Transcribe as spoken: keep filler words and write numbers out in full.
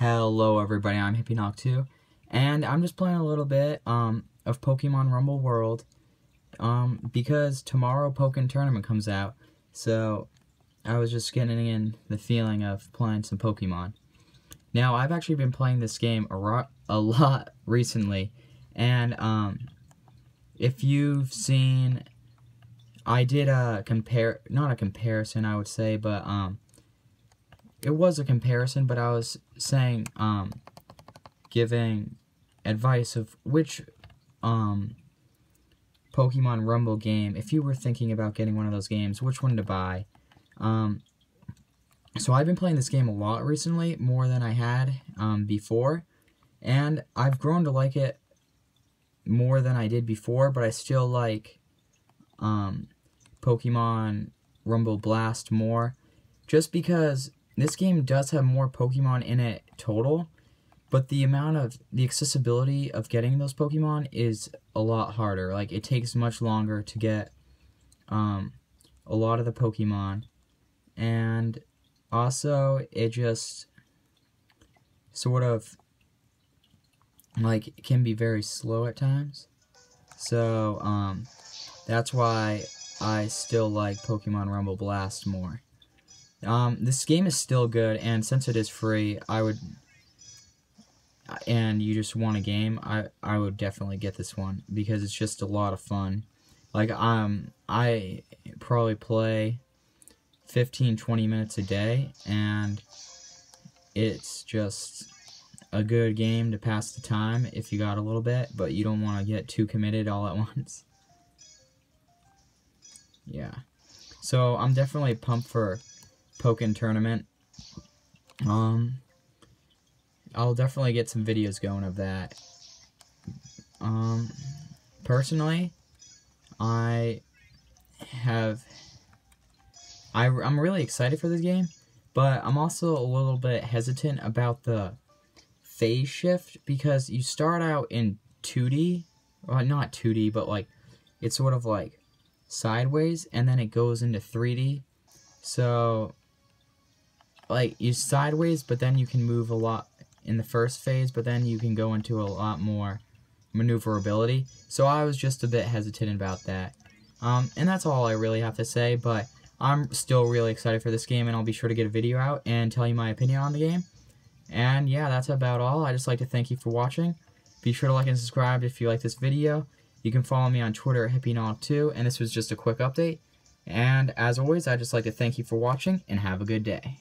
Hello everybody, I'm Hippienolic two, and I'm just playing a little bit um, of Pokémon Rumble World um, because tomorrow Pokkén Tournament comes out, so I was just getting in the feeling of playing some Pokémon. Now, I've actually been playing this game a, a lot recently, and um, if you've seen, I did a compare, not a comparison I would say, but um, it was a comparison, but I was saying, um, giving advice of which, um, Pokemon Rumble game, if you were thinking about getting one of those games, which one to buy. Um, so I've been playing this game a lot recently, more than I had, um, before, and I've grown to like it more than I did before, but I still like, um, Pokemon Rumble Blast more, just because this game does have more Pokemon in it total, but the amount of, the accessibility of getting those Pokemon is a lot harder. Like, it takes much longer to get um, a lot of the Pokemon, and also it just sort of, like, it can be very slow at times. So, um, that's why I still like Pokemon Rumble Blast more. Um, this game is still good, and since it is free, I would, and you just want a game, I, I would definitely get this one, because it's just a lot of fun. Like, um, I probably play fifteen to twenty minutes a day, and it's just a good game to pass the time if you got a little bit, but you don't want to get too committed all at once. Yeah. So, I'm definitely pumped for Pokkén Tournament. Um, I'll definitely get some videos going of that. Um, personally, I have, I, I'm really excited for this game, but I'm also a little bit hesitant about the phase shift, because you start out in two D, well, not two D, but like, it's sort of like sideways, and then it goes into three D, so like, you sideways, but then you can move a lot in the first phase, but then you can go into a lot more maneuverability. So I was just a bit hesitant about that. Um, and that's all I really have to say, but I'm still really excited for this game, and I'll be sure to get a video out and tell you my opinion on the game. And yeah, that's about all. I just like to thank you for watching. Be sure to like and subscribe if you like this video. You can follow me on Twitter at Hippienolic two, and this was just a quick update. And as always, I'd just like to thank you for watching, and have a good day.